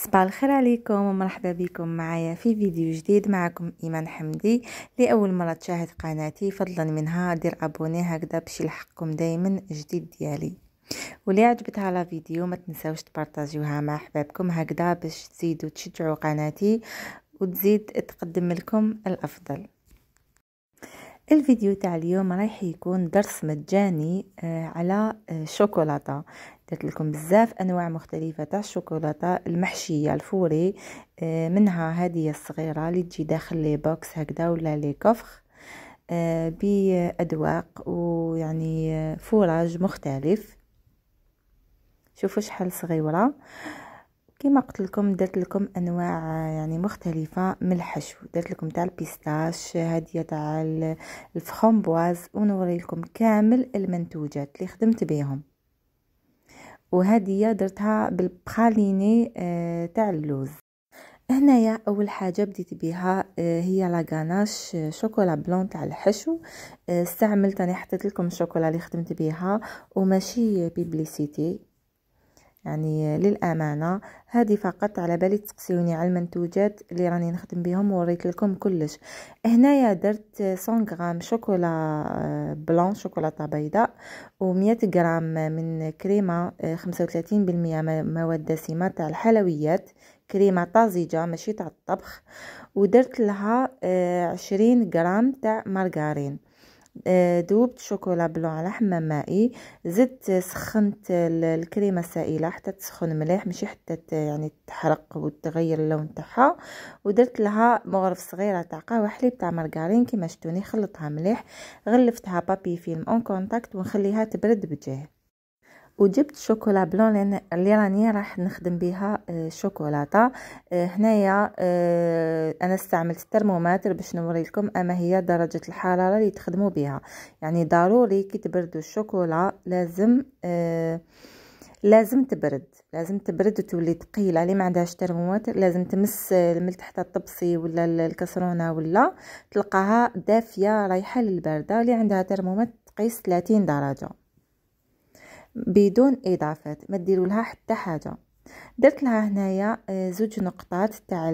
صباح الخير عليكم ومرحبا بكم معايا في فيديو جديد. معكم إيمان حمدي. لأول مرة تشاهد قناتي فضلا منها دير ابوني هكذا باش يلحقكم دايما جديد ديالي، ولي عجبتها على فيديو ما تنساوش تبارطاجيوها مع احبابكم هكذا باش تزيدوا تشجعوا قناتي وتزيد تقدم لكم الافضل. الفيديو تاع اليوم رايح يكون درس مجاني على الشوكولاته. درت لكم بزاف انواع مختلفه تاع الشوكولاته المحشيه الفوري، منها هذه الصغيره اللي تجي داخل لي بوكس هكذا ولا لي كوفخ، بأذواق ويعني فوراج مختلف. شوفوا شحال صغيره. كما قلت لكم درت لكم انواع يعني مختلفه من الحشو. درت لكم تاع البيستاش، هذه تاع الفرامبواز، ونوري لكم كامل المنتوجات اللي خدمت بهم. وهذه درتها بالبرايليني تاع اللوز. هنايا اول حاجه بديت بها هي لاغاناش شوكولا بلون تاع الحشو. استعملت انا، حطيت لكم الشوكولا اللي خدمت بها وماشي بيبليسيتي يعني للامانه. هذه فقط على بالي تسقسيوني على المنتوجات اللي راني نخدم بهم ووريت لكم كلش. هنايا درت 100 غرام شوكولا بلون شوكولاته بيضاء، و100 غرام من كريمه 35% مواد دسمه تاع الحلويات، كريمه طازجه ماشي تاع الطبخ، ودرت لها 20 غرام تاع مارغرين. دوبت شوكولا بلون على حمام مائي، زدت سخنت الكريمه السائله حتى تسخن مليح، ماشي حتى يعني تحرق وتغير اللون تاعها، ودرت لها مغرف صغيره تاع قهوه حليب تاع مارغرين كما شفتوني. خلطتها مليح، غلفتها بابي فيلم اون كونتاكت ونخليها تبرد بجاه. وجبت شوكولا بلون لان اللي راني راح نخدم بها الشوكولاته. هنايا انا استعملت الترمومتر باش نوري لكم اما هي درجه الحراره اللي تخدموا بها. يعني ضروري كي تبردوا الشوكولا لازم تبرد وتولي ثقيله. اللي ما عندهاش ترمومتر لازم تمس من تحت الطبسي ولا الكسرونه ولا تلقاها دافيه رايحه للبرده. اللي عندها ترمومتر تقيس 30 درجه بدون اضافات، ما ديروا لها حتى حاجه. درت لها هنايا 2 نقطات تاع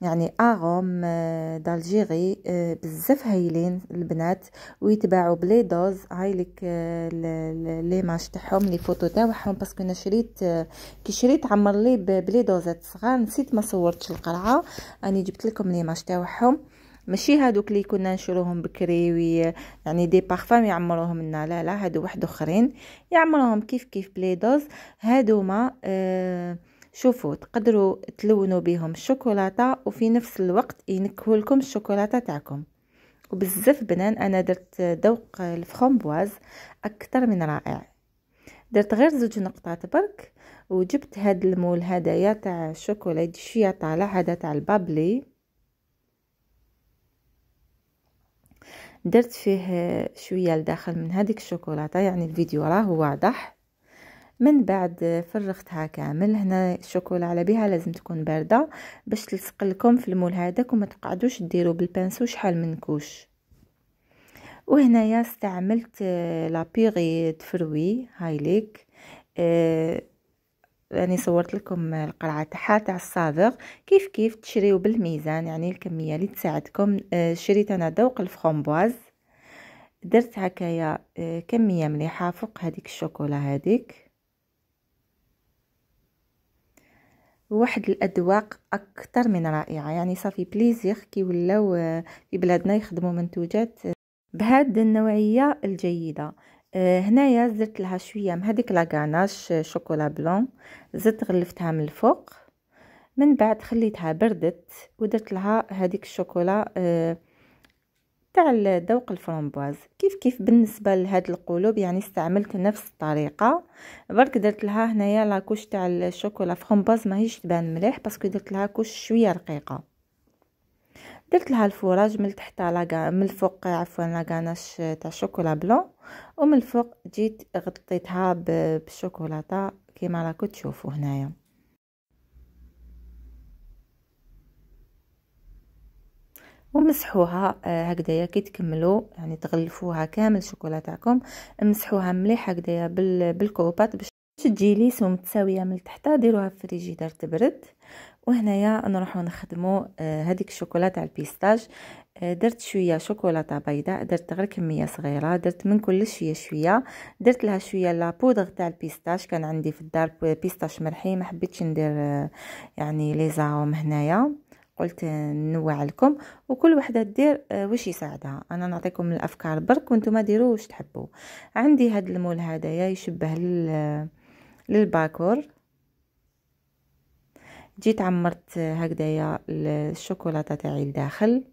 يعني اغوم دالجيري، بزاف هايلين البنات ويتباعوا بلي دوز. هاي لك لي ماش تاعهم لي فوتو تاعهم، باسكو انا كي شريت عمر لي بلي دوزات صغار، نسيت ما صورتش القرعه. اني جبت لكم لي ماش تاعهم، ماشي هادوك لي كنا نشروهم بكريوي يعني دي بارفام يعمروهم لنا، لا لا، هادو واحد اخرين يعمروهم كيف كيف بليدوز. هادوما شوفوا تقدروا تلونوا بهم الشوكولاته وفي نفس الوقت ينكهوا لكم الشوكولاته تاعكم، وبزاف بنان. انا درت ذوق الفرامبواز اكثر من رائع. درت غير 2 نقطات برك. وجبت هاد المول هدايا تاع الشوكولا شويه طالع، هذا تاع البابلي، درت فيه شويه لداخل من هذيك الشوكولاته، يعني الفيديو راه واضح. من بعد فرغتها كامل. هنا الشوكولا على بها لازم تكون بارده باش تلصق لكم في المول هذاك، وما تقعدوش ديروا بالبانسو شحال من كوش. وهنايا استعملت لابيغي تفروي هايليك، يعني صورت لكم القرعه تاعها تاع الصابغ. كيف كيف تشريو بالميزان يعني الكميه اللي تساعدكم. شريت انا ذوق الفرامبواز، درت هكايا كميه مليحه فوق هذيك الشوكولا هذيك. واحد الاذواق اكثر من رائعه، يعني صافي بليزير كي ولاو في بلادنا يخدموا منتوجات بهاد النوعيه الجيده. هنايا زدت لها شويه من هذيك لاغاناش شوكولا بلون، زدت غلفتها من الفوق، من بعد خليتها بردت ودرت لها هذيك الشوكولا تاع ذوق الفرامبواز. كيف كيف بالنسبه لهاد القلوب يعني استعملت نفس الطريقه برك. درت لها هنايا لاكوش تاع الشوكولا فرامبواز، ماهيش تبان مليح باسكو درت لها كوش شويه رقيقه. درت لها الفوراج من تحت من الفوق، عفوا لاغاناش تاع شوكولا بلون، ومن الفوق جيت غطيتها بالشوكولاته كيما راكم تشوفوا هنايا. ومسحوها هكذايا كي تكملوا يعني تغلفوها كامل الشوكولا تاعكم، مسحوها مليح هكذايا بالكوبات باش تجي ليسو متساويه من التحت ديروها في الفريجيدير تبرد. وهنايا نروحو نخدمو هذيك الشوكولاته تاع البيستاج. درت شويه شوكولاته بيضاء، درت غير كميه صغيره، درت من كل شويه، درت لها شويه لابودغ تاع البيستاج، كان عندي في الدار بيستاش مرحي، ما حبيتش ندير يعني لي زاوم هنايا، قلت نوع لكم وكل وحده دير واش يساعدها. انا نعطيكم الافكار برك وانتم ديروا واش تحبوا. عندي هذا المول هذايا يشبه للباكور، جيت عمرت هكذايا الشوكولاته تاعي لداخل.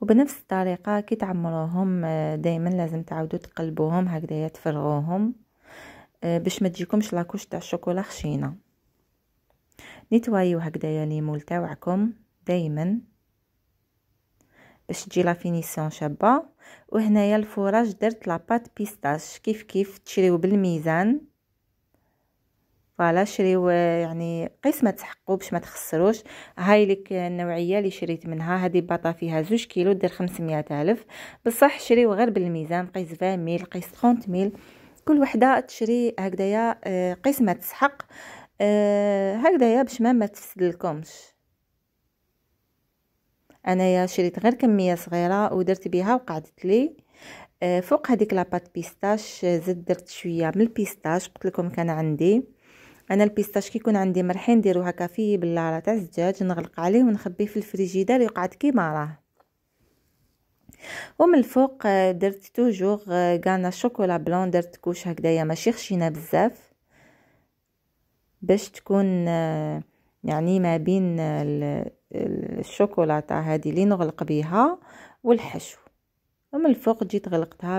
وبنفس الطريقه كي تعمروهم دائما لازم تعاودوا تقلبوهم هكذايا، تفرغوهم باش ما تجيكمش لاكوش تاع الشوكولا خشينه. نيتوايو هكذايا ليمول تاوعكم دائما باش تجي لا فينيسيون شابه. وهنايا الفوراج درت لاباط بيستاش كيف كيف، تشريو بالميزان فوالا، شريو يعني قيس ما تسحقوا باش ما تخسروش. هاي لك النوعيه اللي شريت منها، هذه باطا فيها 2 كيلو دير 500,000، بصح شريو غير بالميزان، قيس 20 ميل قيس 30 ميل، كل وحده تشري هكذايا قيس ما تسحق هكذايا باش ما تفسدلكمش. انايا شريت غير كميه صغيره ودرت بها وقعدت لي. فوق هذيك لاباط بيستاش زدت درت شويه من البيستاش، قلت لكم كان عندي انا البيستاش كيكون عندي مرحين نديرو هكا فيه باللارة تاع الزجاج، نغلق عليه ونخبيه في الفريجيدير يقعد كيما راه. ومن الفوق درت توجور كانا شوكولا بلون، درت كوش هكذايا ماشي خشينه بزاف باش تكون يعني ما بين الشوكولاته هذه اللي نغلق بها والحشو. ومن الفوق جيت غلقتها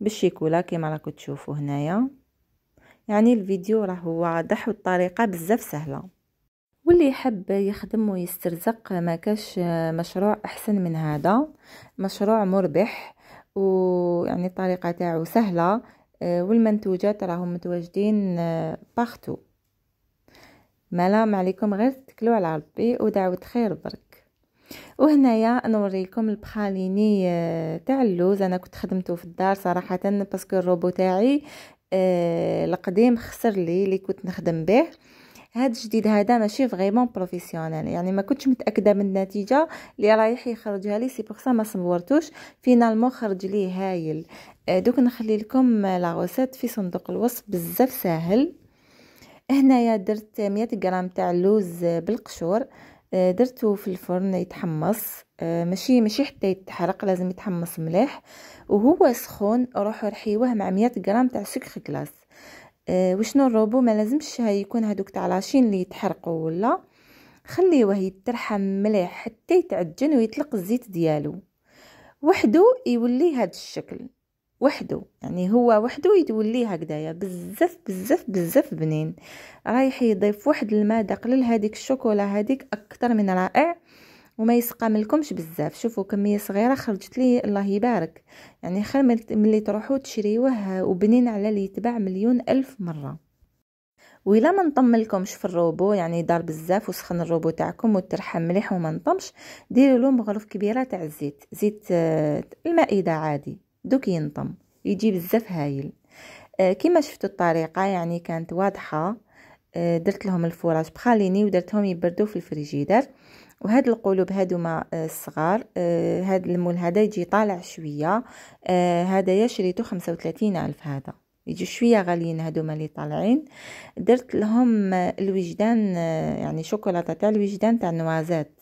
بالشيكولا كيما راكم تشوفوا هنايا. يعني الفيديو راه واضح والطريقه بزاف سهله، واللي يحب يخدم ويسترزق ما كاش مشروع احسن من هذا، مشروع مربح ويعني الطريقه تاعو سهله والمنتوجات راهم متواجدين باختو. ملام عليكم غير تتكلوا على ربي ودعوه خير برك. وهنايا نوريكم البخاليني تاع اللوز، انا كنت خدمته في الدار صراحه باسكو الروبو تاعي القديم خسر لي اللي كنت نخدم به. هاد الجديد هذا ماشي فريمون بروفيسيونيل، يعني ما كنتش متاكده من النتيجه اللي رايح يخرجها لي، سي بوغ سا ما صورتوش، فينالمون خرج لي هايل. دوك نخلي لكم لا غوسيت في صندوق الوصف بزاف ساهل. هنايا درت 100 غرام تاع اللوز بالقشور، درته في الفرن يتحمص، ماشي حتى يتحرق، لازم يتحمص مليح. وهو سخون روحوا رحيوه مع 100 غرام تاع سكر كلاص. وشنو الروبو ما لازمش يكون هذوك تاع لاشين اللي يتحرقوا، ولا خليوه يترحم مليح حتى يتعجن ويطلق الزيت ديالو وحده، يولي هذا الشكل وحده، يعني هو وحده يتولي هكذايا بزاف بزاف بزاف بنين، رايح يضيف واحد المذاق لهذيك الشوكولا هذيك اكثر من رائع وما يسقملكمش بزاف. شوفوا كميه صغيره خرجت لي الله يبارك، يعني خير ملي تروحوا تشريوه وبنين على اللي يتباع مليون الف مره. وإلا ما نطملكمش في الروبو، يعني دار بزاف وسخن الروبو تاعكم وترحم مليح وما نطمش، ديروا له مغرف كبيره تاع الزيت، زيت المائده عادي، دوك ينطم يجي بزاف هايل. كما شفتوا الطريقه يعني كانت واضحه. درت لهم الفوراج بخاليني ودرتهم يبردوا في الفريجيدير. وهاد القلوب هادوما الصغار، هاد المول هذا يجي طالع شويه، هذايا شريته 35,000، هذا يجي شويه غاليين هادوما اللي طالعين. درت لهم الوجدان، يعني شوكولاته تاع الوجدان تاع النوازات.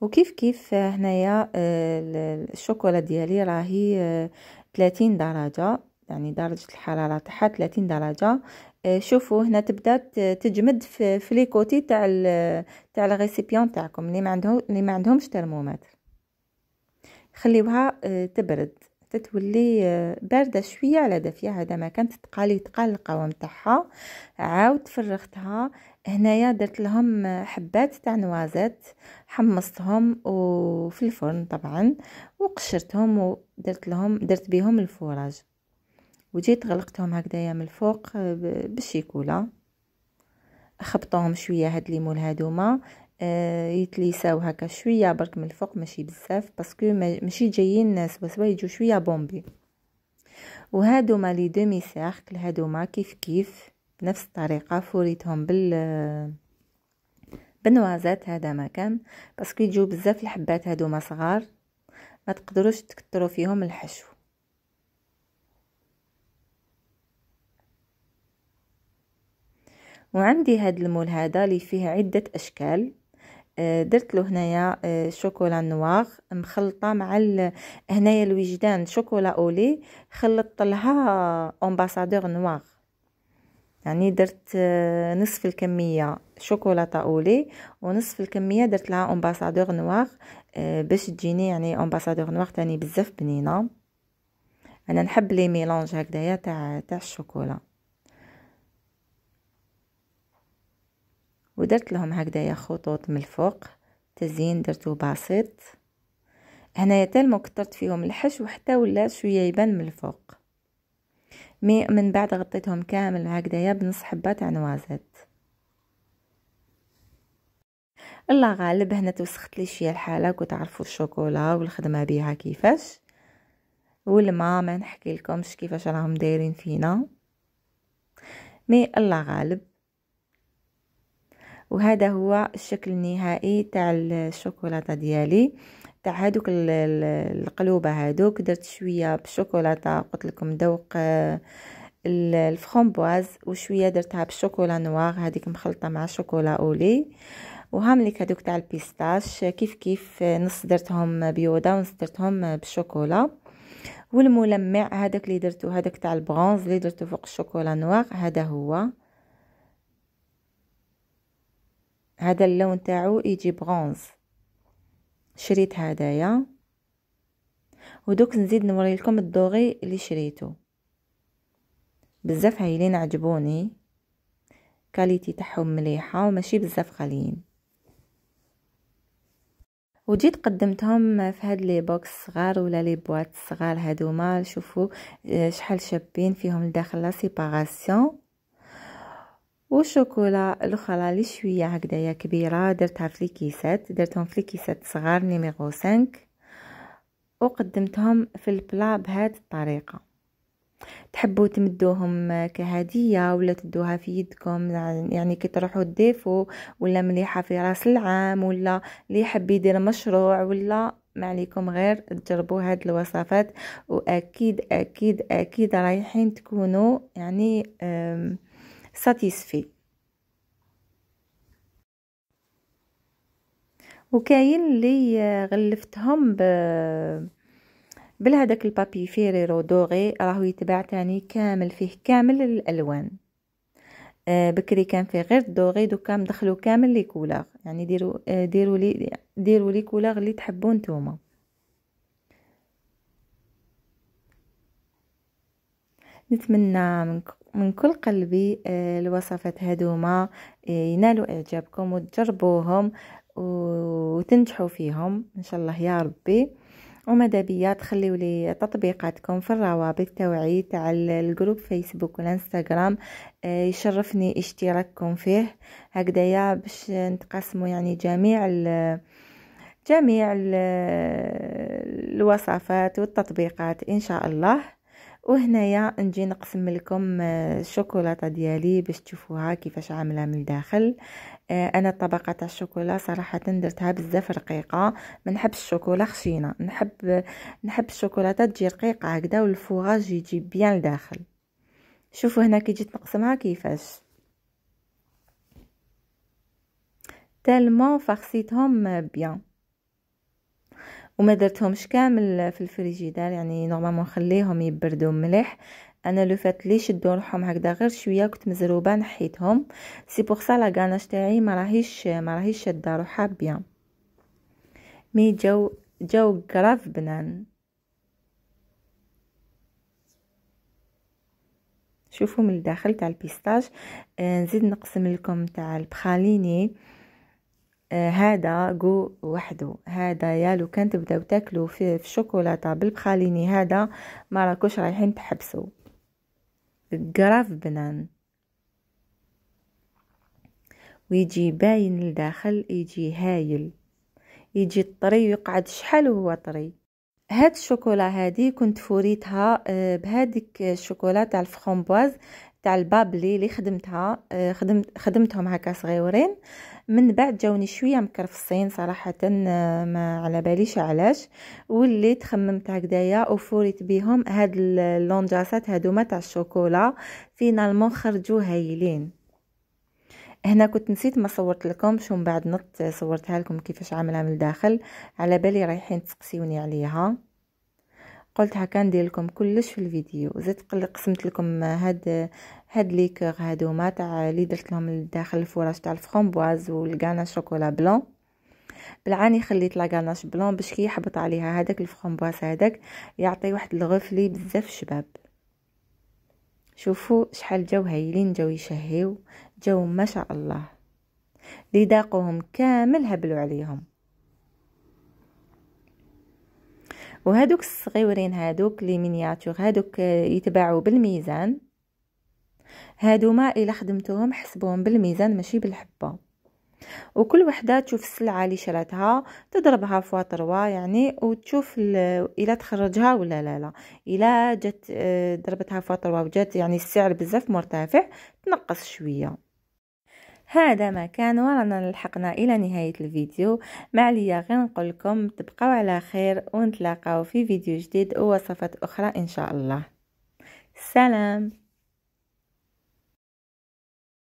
وكيف كيف هنايا الشوكولا ديالي راهي 30 درجه، يعني درجه الحراره تاعها 30 درجه. شوفوا هنا تبدا تجمد في لي كوتي تاع الريسيبيون تاعكم، اللي ما عندهمش ترمومتر خليوها تبرد تتولي بارده شويه على دافيه. هذا ما كانت تقال القوام تاعها، عاود فرغتها. هنايا درت لهم حبات تاع نوازات، حمصتهم وفي الفرن طبعا وقشرتهم ودرت لهم درت بهم الفوراج، وجيت غلقتهم هكذايا من الفوق بالشيكولا، خبطوهم شويه هاد ليمون هادوما يتليساو هكا شويه برك من الفوق، ماشي بزاف باسكو ماشي جايين سوا يجو شويه بومبي. وهادوما لي دومي سيركل هادوما كيف كيف بنفس الطريقه فوريتهم بالنوازات. هذا مكان باسكو يجيو بزاف الحبات هادوما صغار، ما تقدروش تكثروا فيهم الحشو. وعندي هاد المول هذا اللي فيه عده اشكال، درت له هنايا شوكولا نوار مخلطه مع هنايا الوجدان شوكولا اولي، خلطت لها امباسادور نوار، يعني درت نصف الكميه شوكولاته اولي ونصف الكميه درت لها امباسادور نوار باش تجيني يعني امباسادور نوار تاني بزاف بنينه. انا نحب لي ميلانج هكذايا تاع الشوكولا، ودرت لهم هكذايا خطوط من الفوق، تزيين درتو بسيط. هنايا تالما كثرت فيهم الحشو حتى ولا شويه يبان من الفوق، مي من بعد غطيتهم كامل هكذايا بنص حبه تاع نوازات. الله غالب هنا توسخت لي شويه الحاله، كتعرفوا الشوكولا والخدمه بها كيفاش، والما ما نحكي لكمش كيفاش راهم دايرين فينا، مي الله غالب. وهذا هو الشكل النهائي تاع الشوكولاته ديالي، تاع هذوك القلوبه هذوك. درت شويه بالشوكولاته قلت لكم ذوق الفرامبواز، وشويه درتها بالشوكولا نوار هذيك مخلطه مع شوكولا اولي، وهامليك هذوك تاع البيستاش كيف كيف، نص درتهم بيوضه ونص درتهم بالشوكولا. والملمع هذاك اللي درتو هذاك تاع البرونز اللي درتو فوق الشوكولا نوار، هذا هو، هذا اللون تاعو يجي برونز، شريت هدايا. ودوك نزيد نوري لكم الدوغي اللي شريته، بزاف هايلين عجبوني، كاليتي تاعهم مليحه وماشي بزاف غاليين. وجيت قدمتهم في هاد لي بوكس صغار ولا لي بواط صغار هادوما، شوفوا شحال شابين فيهم لداخل لا سيباراسيون. والشوكولا الاخرى لي شويه هكذايا كبيره درتها في الكيسات، درتهم في الكيسات صغار نيميرو 5، وقدمتهم في البلا بهاد الطريقه. تحبوا تمدوهم كهديه ولا تدوها في يدكم، يعني كي تروحوا تضيفوا ولا مليحه في راس العام، ولا اللي يحب يدير مشروع، ولا ما عليكم غير تجربوا هاد الوصفات، واكيد اكيد اكيد رايحين تكونوا يعني ساتيسفي. وكاين اللي غلفتهم بالهداك البابي فيريرو دوغي، راهو يتباع تاني كامل فيه كامل الالوان. بكري كان فيه غير دوغي، دوكا مدخلو كامل لي كولور، يعني ديروا لي كولور اللي تحبون نتوما. نتمنى من كل قلبي الوصفات هادوما ينالوا اعجابكم وتجربوهم وتنجحوا فيهم ان شاء الله يا ربي. وماذا بيا تخليوا لي تطبيقاتكم في الروابط تاعي تاع الجروب فيسبوك والانستغرام، يشرفني اشتراككم فيه هكذايا باش نتقاسموا يعني جميع الوصفات والتطبيقات ان شاء الله. وهنايا نجي نقسم لكم الشوكولاته ديالي باش تشوفوها كيفاش عامله من الداخل. انا الطبقه تاع الشوكولا صراحه درتها بزاف رقيقه، ما نحبش الشوكولا خشينه، نحب الشوكولاته تجي رقيقه هكذا والفوراج يجي بيان لداخل. شوفوا هنا كي جيت نقسمها كيفاش، تالمون فخسيتهم بيان وما درتهمش كامل في الفريجيدار، يعني نورمالمون نخليهم يبردوا مليح. انا لو فات لي شدوا روحهم هكذا غير شويه، كنت مزروبه نحيتهم، سي بوغ سا لا غاناش تاعي ما راهيش شاده روحها بيان، مي جو كراف بنان. شوفوا من الداخل تاع البيستاش. نزيد نقسم لكم تاع البخاليني، هذا جو وحده، هذا يا لو كان تبداو تاكلوا في الشوكولاته بالبخاليني هذا ما راكوش رايحين تحبسوا، كراف بنان، ويجي باين لداخل، يجي هايل، يجي طري ويقعد شحال وهو طري. هاد الشوكولا هادي كنت فوريتها بهاديك الشوكولا تاع الفرامبواز تاع البابلي اللي خدمتها خدمتهم هكا صغيورين. من بعد جاوني شويه مكرفصين صراحه، ما على باليش علاش، وليت خممت هكذايا وفوريت بهم هاد اللونجاسات هادوما تاع الشوكولا، فينالمون خرجوا هايلين. هنا كنت نسيت ما صورت لكمش، ومن بعد نط صورتها لكم كيفاش عامله من الداخل، على بالي رايحين تسقسيوني عليها، قلت هكا ندير لكم كلش في الفيديو. زدت قسمت لكم هاد لي كور هادوما تاع لي درت لهم للداخل الفراش تاع الفرامبواز والكاناش شوكولا بلون. بالعاني خليت لا كاناش بلون باش كي يحبط عليها هذاك الفرامبواز هذاك يعطي واحد الغفلي بزاف شباب. شوفوا شحال جاو هايلين، جاو يشهيو، جاو ما شاء الله. لي داقوهم كامل هبلوا عليهم. وهادوك الصغيورين هادوك لي مينياتور هادوك يتباعوا بالميزان، هادوما الا خدمتوهم حسبوهم بالميزان ماشي بالحبه. وكل وحده تشوف السلعه اللي شراتها تضربها فوا تروا يعني، وتشوف الا تخرجها ولا لا لا. الا جات ضربتها فوا تروا وجات يعني السعر بزاف مرتفع تنقص شويه. هذا ما كان، ورانا لحقنا الى نهايه الفيديو. ما عليا غير نقول لكم تبقاو على خير، ونتلاقاو في فيديو جديد ووصفات اخرى ان شاء الله. سلام.